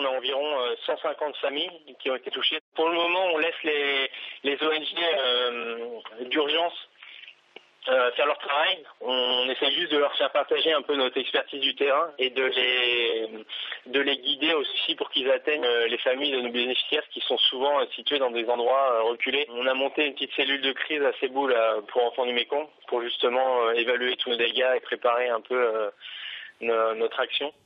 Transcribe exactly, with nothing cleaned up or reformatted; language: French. On a environ cent cinquante familles qui ont été touchées. Pour le moment, on laisse les, les O N G euh, d'urgence euh, faire leur travail. On essaie juste de leur faire partager un peu notre expertise du terrain et de les, de les guider aussi pour qu'ils atteignent les familles de nos bénéficiaires qui sont souvent situées dans des endroits reculés. On a monté une petite cellule de crise à Cébou là, pour Enfants du Mékong pour justement euh, évaluer tous nos dégâts et préparer un peu euh, no, notre action.